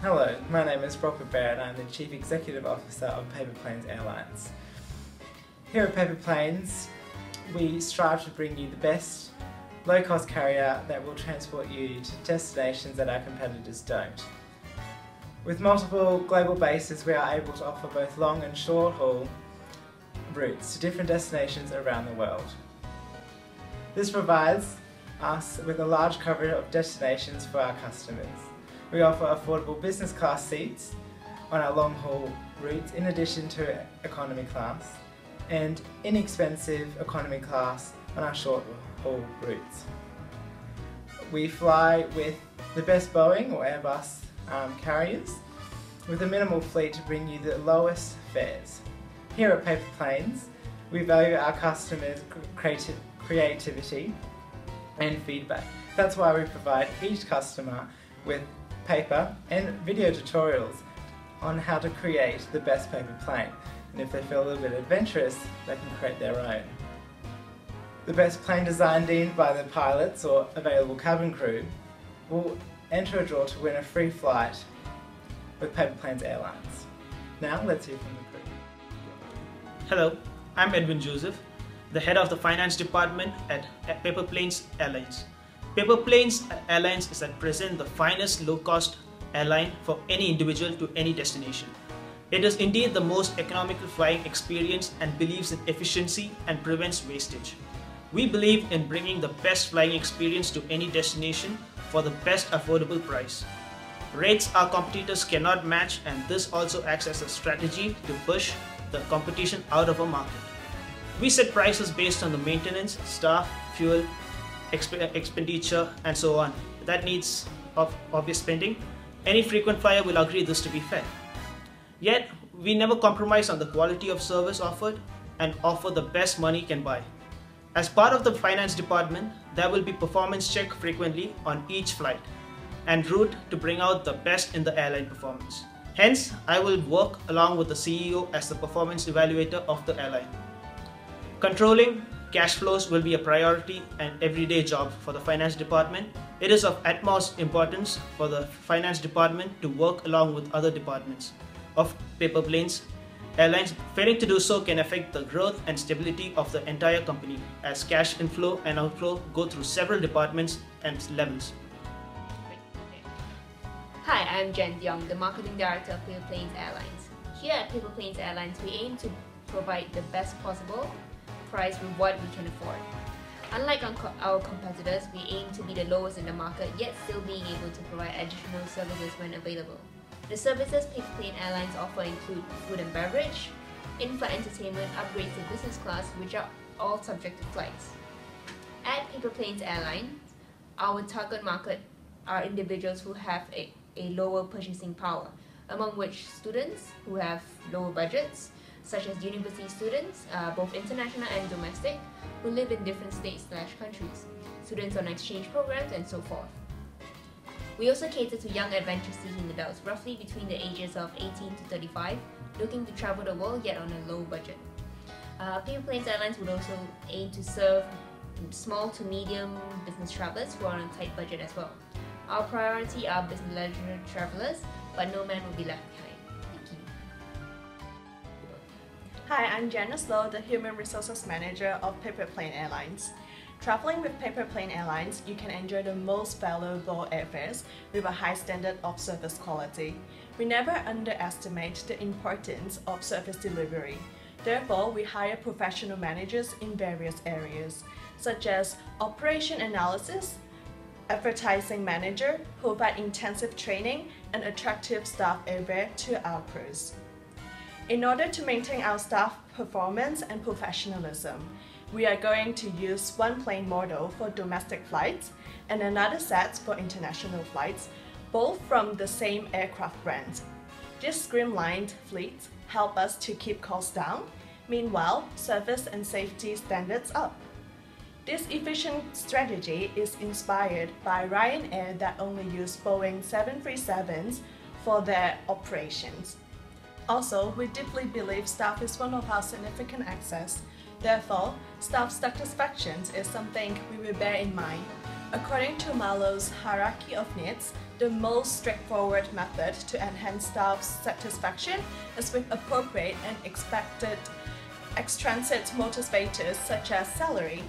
Hello, my name is Brock Babera and I'm the Chief Executive Officer of Paper Planes Airlines. Here at Paper Planes, we strive to bring you the best low-cost carrier that will transport you to destinations that our competitors don't. With multiple global bases, we are able to offer both long and short-haul routes to different destinations around the world. This provides us with a large coverage of destinations for our customers. We offer affordable business class seats on our long-haul routes in addition to economy class and inexpensive economy class on our short-haul routes. We fly with the best Boeing or Airbus carriers with a minimal fleet to bring you the lowest fares. Here at Paper Planes, we value our customers' creativity and feedback. That's why we provide each customer with paper and video tutorials on how to create the best paper plane, and if they feel a little bit adventurous, they can create their own. The best plane design deemed by the pilots or available cabin crew will enter a draw to win a free flight with Paper Planes Airlines. Now let's hear from the crew. Hello, I'm Edwin Joseph, the head of the finance department at Paper Planes Airlines. Paper Planes Airlines is at present the finest low-cost airline for any individual to any destination. It is indeed the most economical flying experience and believes in efficiency and prevents wastage. We believe in bringing the best flying experience to any destination for the best affordable price. Rates our competitors cannot match, and this also acts as a strategy to push the competition out of our market. We set prices based on the maintenance, staff, fuel, expenditure, and so on that needs of obvious spending. Any frequent flyer will agree this to be fair. Yet we never compromise on the quality of service offered and offer the best money can buy. As part of the finance department, there will be performance check frequently on each flight and route to bring out the best in the airline performance. Hence, I will work along with the CEO as the performance evaluator of the airline. Controlling cash flows will be a priority and everyday job for the finance department. It is of utmost importance for the finance department to work along with other departments of Paper Planes Airlines. Failing to do so can affect the growth and stability of the entire company, as cash inflow and outflow go through several departments and levels. Hi, I'm Jenn Diong, the Marketing Director of Paper Planes Airlines. Here at Paper Planes Airlines, we aim to provide the best possible price with what we can afford. Unlike our competitors, we aim to be the lowest in the market, yet still being able to provide additional services when available. The services Paper Plane Airlines offer include food and beverage, in-flight entertainment, upgrades to business class, which are all subject to flights. At Paper Planes Airlines, our target market are individuals who have a lower purchasing power, among which students who have lower budgets, such as university students, both international and domestic, who live in different states/countries, students on exchange programs, and so forth. We also cater to young adventure-seeking adults, roughly between the ages of 18 to 35, looking to travel the world yet on a low budget. Paper Planes Airlines would also aim to serve small to medium business travelers who are on a tight budget as well. Our priority are business leisure travelers, but no man will be left behind. Hi, I'm Janice Lo, the Human Resources Manager of Paper Plane Airlines. Traveling with Paper Plane Airlines, you can enjoy the most valuable airfares with a high standard of service quality. We never underestimate the importance of service delivery. Therefore, we hire professional managers in various areas, such as operation analysis, advertising manager, who provide intensive training and attractive staff airfare to our crews. In order to maintain our staff performance and professionalism, we are going to use one plane model for domestic flights and another set for international flights, both from the same aircraft brand. This streamlined fleet helps us to keep costs down, meanwhile service and safety standards up. This efficient strategy is inspired by Ryanair, that only use Boeing 737s for their operations. Also, we deeply believe staff is one of our significant assets. Therefore, staff satisfaction is something we will bear in mind. According to Maslow's hierarchy of needs, the most straightforward method to enhance staff satisfaction is with appropriate and expected extrinsic motivators such as salary.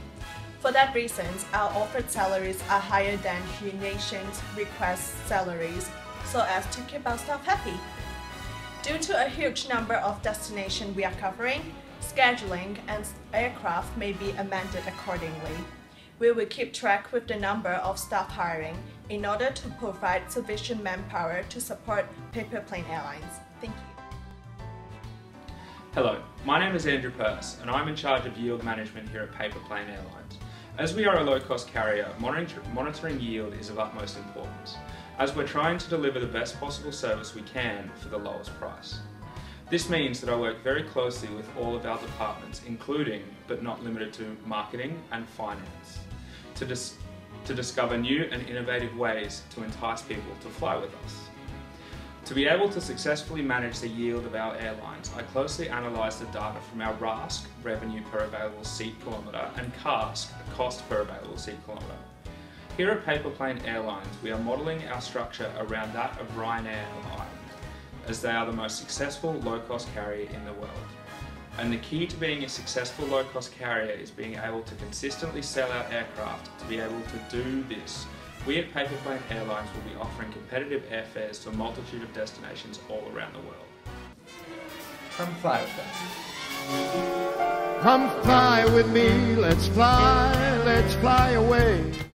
For that reason, our offered salaries are higher than the nation's request salaries, so as to keep our staff happy. Due to a huge number of destinations we are covering, scheduling and aircraft may be amended accordingly. We will keep track with the number of staff hiring in order to provide sufficient manpower to support Paper Plane Airlines. Thank you. Hello, my name is Andrew Purse and I'm in charge of yield management here at Paper Plane Airlines. As we are a low-cost carrier, monitoring yield is of utmost importance, as we're trying to deliver the best possible service we can for the lowest price. This means that I work very closely with all of our departments, including, but not limited to, marketing and finance, to discover new and innovative ways to entice people to fly with us. To be able to successfully manage the yield of our airlines, I closely analyse the data from our RASK, revenue per available seat kilometre, and CASK, cost per available seat kilometre. Here at Paper Plane Airlines, we are modelling our structure around that of Ryanair and Ireland, as they are the most successful low-cost carrier in the world. And the key to being a successful low-cost carrier is being able to consistently sell our aircraft. To be able to do this, we at Paper Plane Airlines will be offering competitive airfares to a multitude of destinations all around the world. Come fly with us. Come fly with me, let's fly away.